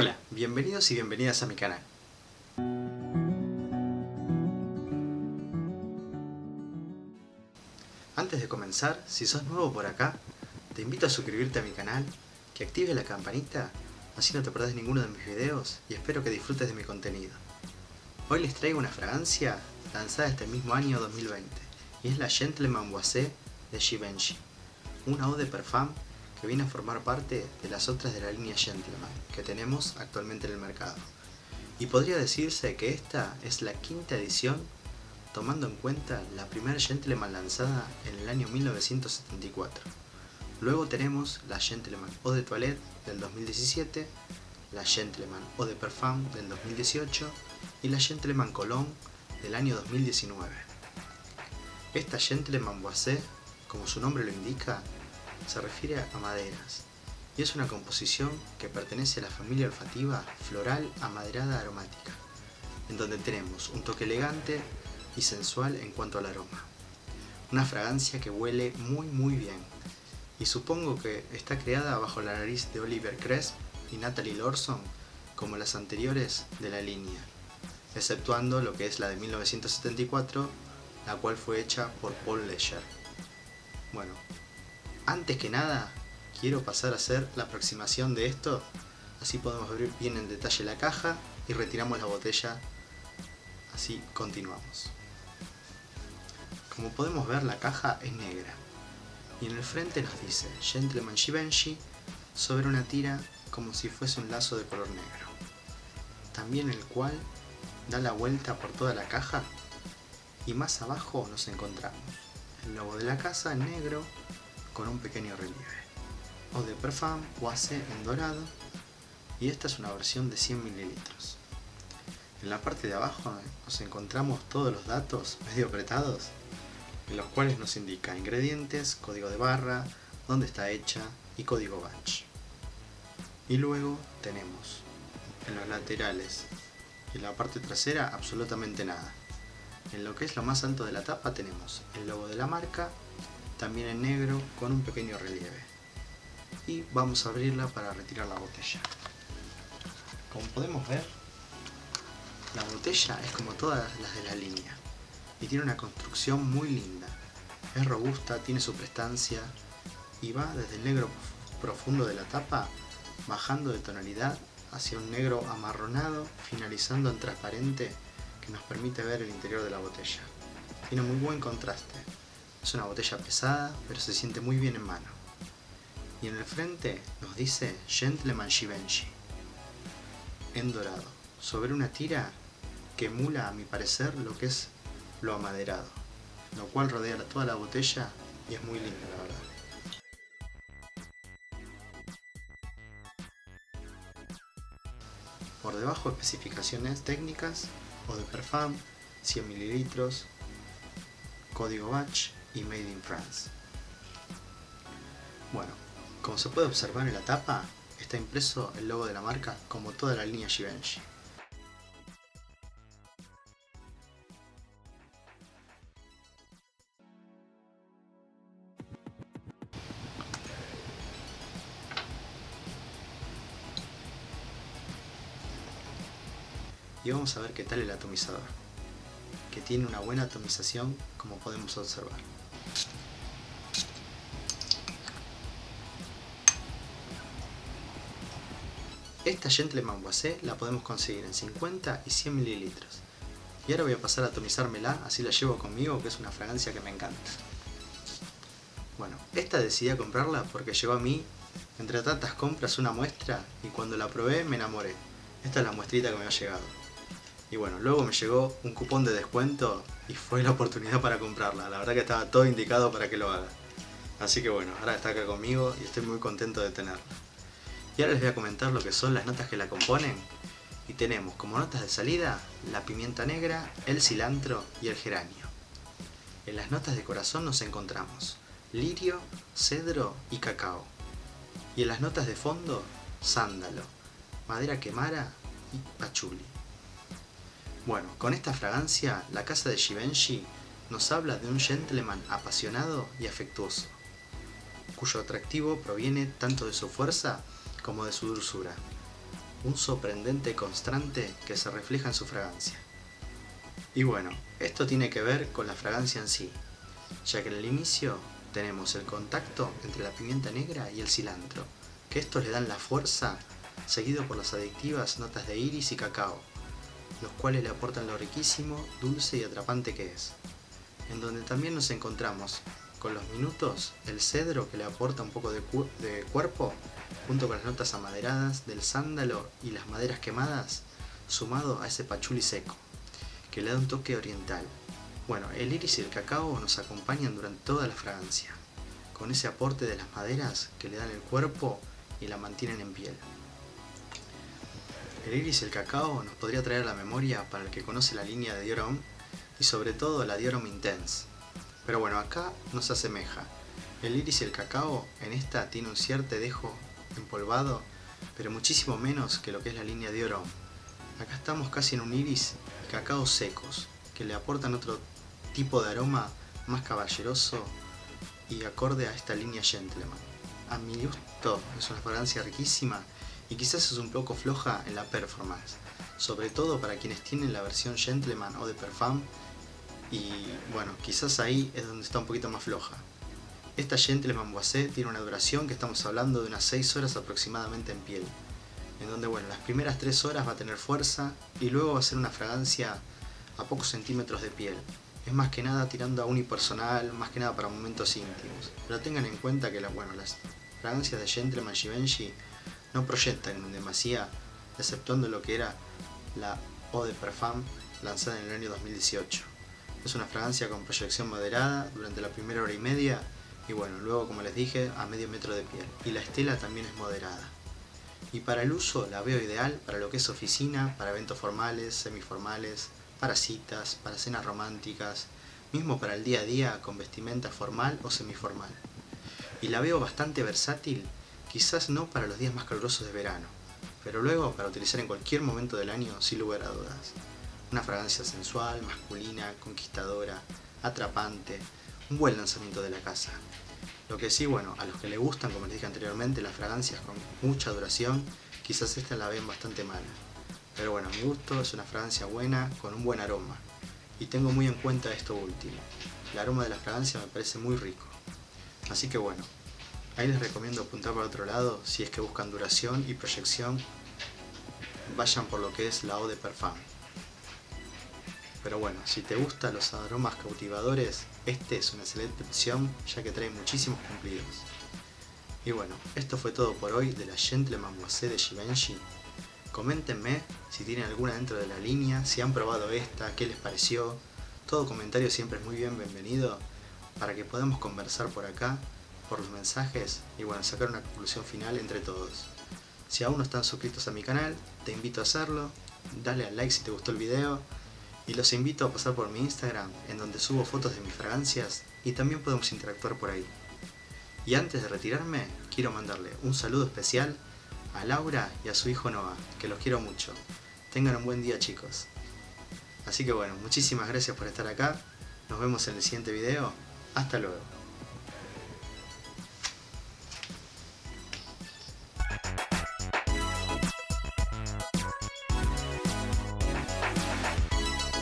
Hola, bienvenidos y bienvenidas a mi canal. Antes de comenzar, si sos nuevo por acá, te invito a suscribirte a mi canal, que actives la campanita, así no te perdés ninguno de mis videos y espero que disfrutes de mi contenido. Hoy les traigo una fragancia lanzada este mismo año 2020 y es la Gentleman Boisée de Givenchy, una Eau de Parfum que viene a formar parte de las otras de la línea Gentleman que tenemos actualmente en el mercado, y podría decirse que esta es la quinta edición, tomando en cuenta la primera Gentleman lanzada en el año 1974. Luego tenemos la Gentleman Eau de Toilette del 2017, la Gentleman Eau de Parfum del 2018 y la Gentleman Cologne del año 2019. Esta Gentleman Boisée, como su nombre lo indica, se refiere a maderas y es una composición que pertenece a la familia olfativa floral amaderada aromática, en donde tenemos un toque elegante y sensual en cuanto al aroma. Una fragancia que huele muy bien y supongo que está creada bajo la nariz de Oliver Cresp y Natalie Lorson, como las anteriores de la línea, exceptuando lo que es la de 1974, la cual fue hecha por Paul Leger. Bueno, antes que nada, quiero pasar a hacer la aproximación de esto, así podemos abrir bien en detalle la caja y retiramos la botella, así continuamos. Como podemos ver, la caja es negra y en el frente nos dice Gentleman Givenchy sobre una tira como si fuese un lazo de color negro, también el cual da la vuelta por toda la caja, y más abajo nos encontramos el logo de la casa en negro con un pequeño relieve, Eau de Parfum Boisée en dorado, y esta es una versión de 100 ml. En la parte de abajo nos encontramos todos los datos medio apretados, en los cuales nos indica ingredientes, código de barra, dónde está hecha y código batch. Y luego tenemos en los laterales y en la parte trasera absolutamente nada. En lo que es lo más alto de la tapa tenemos el logo de la marca, también en negro con un pequeño relieve, y vamos a abrirla para retirar la botella. Como podemos ver, la botella es como todas las de la línea y tiene una construcción muy linda, es robusta, tiene su prestancia y va desde el negro profundo de la tapa bajando de tonalidad hacia un negro amarronado, finalizando en transparente que nos permite ver el interior de la botella. Tiene muy buen contraste. Es una botella pesada, pero se siente muy bien en mano. Y en el frente nos dice Gentleman Givenchy en dorado, sobre una tira que emula a mi parecer lo que es lo amaderado, lo cual rodea toda la botella y es muy linda, la verdad. Por debajo, especificaciones técnicas, Eau de Parfum, 100 ml, código batch y Made in France. Bueno, como se puede observar en la tapa, está impreso el logo de la marca como toda la línea Givenchy. Y vamos a ver qué tal el atomizador, que tiene una buena atomización como podemos observar. Esta Gentleman Boisée la podemos conseguir en 50 y 100 ml. Y ahora voy a pasar a atomizármela, así la llevo conmigo, que es una fragancia que me encanta. Bueno, esta decidí a comprarla porque llegó a mí, entre tantas compras, una muestra, y cuando la probé me enamoré. Esta es la muestrita que me ha llegado. Y bueno, luego me llegó un cupón de descuento y fue la oportunidad para comprarla. La verdad que estaba todo indicado para que lo haga. Así que bueno, ahora está acá conmigo y estoy muy contento de tenerla. Y ahora les voy a comentar lo que son las notas que la componen. Y tenemos como notas de salida la pimienta negra, el cilantro y el geranio. En las notas de corazón nos encontramos lirio, cedro y cacao. Y en las notas de fondo, sándalo, madera quemara y pachuli. Bueno, con esta fragancia, la casa de Givenchy nos habla de un gentleman apasionado y afectuoso, cuyo atractivo proviene tanto de su fuerza como de su dulzura, un sorprendente constante que se refleja en su fragancia. Y bueno, esto tiene que ver con la fragancia en sí, ya que en el inicio tenemos el contacto entre la pimienta negra y el cilantro, que estos le dan la fuerza, seguido por las adictivas notas de iris y cacao, los cuales le aportan lo riquísimo, dulce y atrapante que es, en donde también nos encontramos con los minutos, el cedro que le aporta un poco de cuerpo, junto con las notas amaderadas del sándalo y las maderas quemadas, sumado a ese pachuli seco, que le da un toque oriental. Bueno, el iris y el cacao nos acompañan durante toda la fragancia, con ese aporte de las maderas que le dan el cuerpo y la mantienen en piel. El iris y el cacao nos podría traer a la memoria, para el que conoce la línea de Dior Homme, y sobre todo la Dior Homme Intense. Pero bueno, acá no se asemeja. El iris y el cacao en esta tiene un cierto dejo empolvado, pero muchísimo menos que lo que es la línea Dior Homme. Acá estamos casi en un iris y cacao secos, que le aportan otro tipo de aroma más caballeroso y acorde a esta línea Gentleman. A mi gusto es una fragancia riquísima y quizás es un poco floja en la performance, sobre todo para quienes tienen la versión Gentleman o de Parfum. Y bueno, quizás ahí es donde está un poquito más floja. Esta Gentleman Boisée tiene una duración que estamos hablando de unas 6 horas aproximadamente en piel, en donde bueno, las primeras 3 horas va a tener fuerza y luego va a ser una fragancia a pocos centímetros de piel. Es más que nada tirando a unipersonal, más que nada para momentos íntimos. Pero tengan en cuenta que las fragancias de Gentleman Givenchy no proyectan en demasía, exceptuando lo que era la Eau de Parfum lanzada en el año 2018. Es una fragancia con proyección moderada durante la primera hora y media y bueno, luego como les dije a medio metro de piel, y la estela también es moderada. Y para el uso la veo ideal para lo que es oficina, para eventos formales, semiformales, para citas, para cenas románticas, mismo para el día a día con vestimenta formal o semiformal. Y la veo bastante versátil, quizás no para los días más calurosos de verano, pero luego para utilizar en cualquier momento del año sin lugar a dudas. Una fragancia sensual, masculina, conquistadora, atrapante, un buen lanzamiento de la casa. Lo que sí, bueno, a los que les gustan, como les dije anteriormente, las fragancias con mucha duración, quizás esta la ven bastante mala. Pero bueno, a mi gusto es una fragancia buena, con un buen aroma. Y tengo muy en cuenta esto último. El aroma de la fragancia me parece muy rico. Así que bueno, ahí les recomiendo apuntar para otro lado, si es que buscan duración y proyección, vayan por lo que es la Eau de Parfum. Pero bueno, si te gustan los aromas cautivadores, este es una excelente opción, ya que trae muchísimos cumplidos. Y bueno, esto fue todo por hoy de la Gentleman Boisée de Givenchy. Coméntenme si tienen alguna dentro de la línea, si han probado esta, qué les pareció. Todo comentario siempre es muy bienvenido, para que podamos conversar por acá, por los mensajes, y bueno, sacar una conclusión final entre todos. Si aún no están suscritos a mi canal, te invito a hacerlo, dale al like si te gustó el video, y los invito a pasar por mi Instagram, en donde subo fotos de mis fragancias y también podemos interactuar por ahí. Y antes de retirarme, quiero mandarle un saludo especial a Laura y a su hijo Noah, que los quiero mucho. Tengan un buen día, chicos. Así que bueno, muchísimas gracias por estar acá. Nos vemos en el siguiente video. Hasta luego.